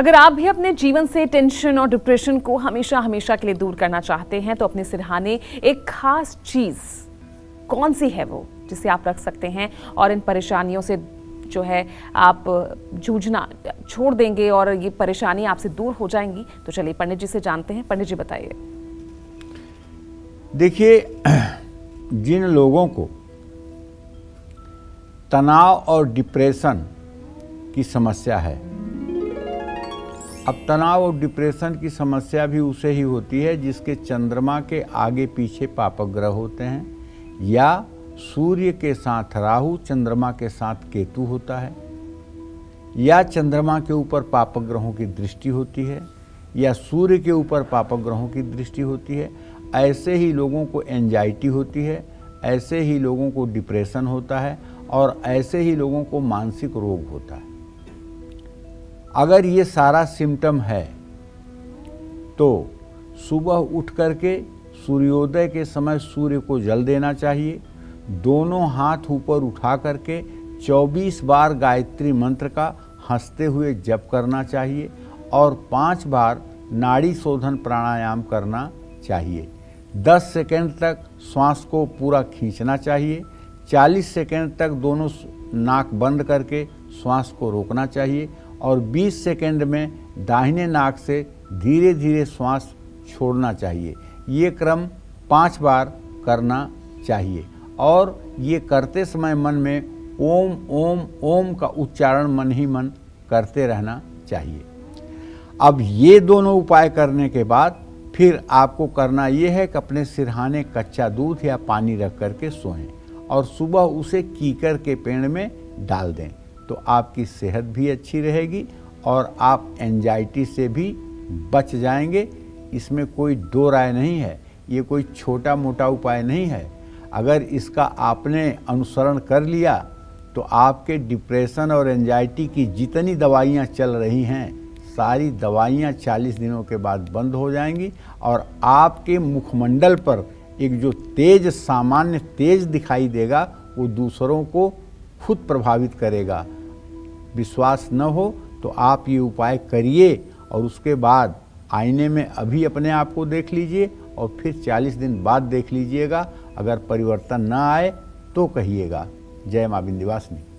अगर आप भी अपने जीवन से टेंशन और डिप्रेशन को हमेशा हमेशा के लिए दूर करना चाहते हैं तो अपने सिरहाने एक खास चीज कौन सी है वो जिसे आप रख सकते हैं और इन परेशानियों से जो है आप जूझना छोड़ देंगे और ये परेशानी आपसे दूर हो जाएंगी। तो चलिए पंडित जी से जानते हैं। पंडित जी बताइए। देखिए, जिन लोगों को तनाव और डिप्रेशन की समस्या है, अब तनाव और डिप्रेशन की समस्या भी उसे ही होती है जिसके चंद्रमा के आगे पीछे पापग्रह होते हैं या सूर्य के साथ राहु, चंद्रमा के साथ केतु होता है, या चंद्रमा के ऊपर पापग्रहों की दृष्टि होती है या सूर्य के ऊपर पापग्रहों की दृष्टि होती है। ऐसे ही लोगों को एंजाइटी होती है, ऐसे ही लोगों को डिप्रेशन होता है और ऐसे ही लोगों को मानसिक रोग होता है। अगर ये सारा सिम्टम है तो सुबह उठ करके सूर्योदय के समय सूर्य को जल देना चाहिए। दोनों हाथ ऊपर उठा करके 24 बार गायत्री मंत्र का हंसते हुए जप करना चाहिए और 5 बार नाड़ी शोधन प्राणायाम करना चाहिए। 10 सेकंड तक श्वास को पूरा खींचना चाहिए। 40 सेकंड तक दोनों नाक बंद करके श्वास को रोकना चाहिए और 20 सेकंड में दाहिने नाक से धीरे धीरे श्वास छोड़ना चाहिए। ये क्रम 5 बार करना चाहिए और ये करते समय मन में ओम ओम ओम का उच्चारण मन ही मन करते रहना चाहिए। अब ये दोनों उपाय करने के बाद फिर आपको करना ये है कि अपने सिरहाने कच्चा दूध या पानी रख करके सोएं और सुबह उसे कीकर के पेड़ में डाल दें तो आपकी सेहत भी अच्छी रहेगी और आप एंजाइटी से भी बच जाएंगे। इसमें कोई दो राय नहीं है, ये कोई छोटा मोटा उपाय नहीं है। अगर इसका आपने अनुसरण कर लिया तो आपके डिप्रेशन और एंजाइटी की जितनी दवाइयाँ चल रही हैं सारी दवाइयाँ 40 दिनों के बाद बंद हो जाएंगी और आपके मुखमंडल पर एक जो तेज, सामान्य तेज दिखाई देगा वो दूसरों को खुद प्रभावित करेगा। विश्वास न हो तो आप ये उपाय करिए और उसके बाद आईने में अभी अपने आप को देख लीजिए और फिर 40 दिन बाद देख लीजिएगा। अगर परिवर्तन न आए तो कहिएगा। जय मां विंध्यवासिनी।